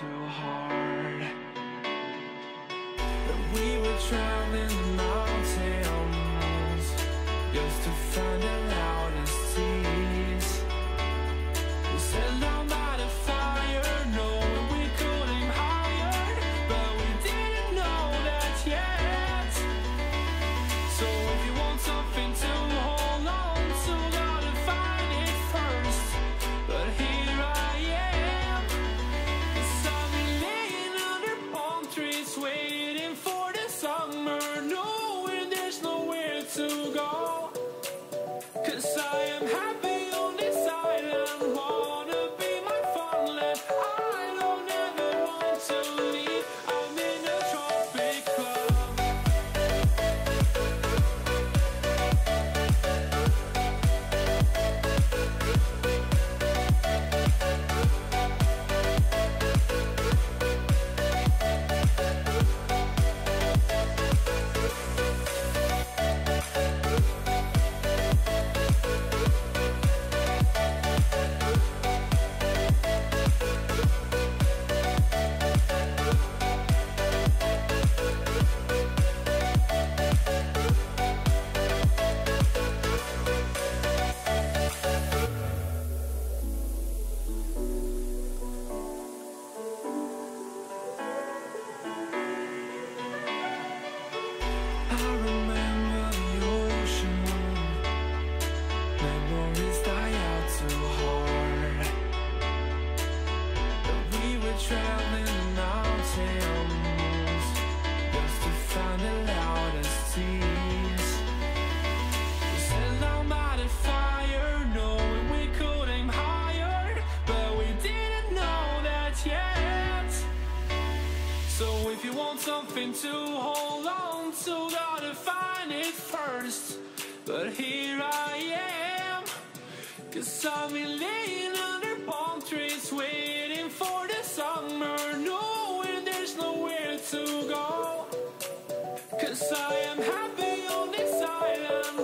too hard, that we were drowned in the mountains just to find out. Something to hold on to, gotta find it first. But here I am, 'cause I'm laying under palm trees, waiting for the summer, knowing there's nowhere to go. 'Cause I am happy on this island.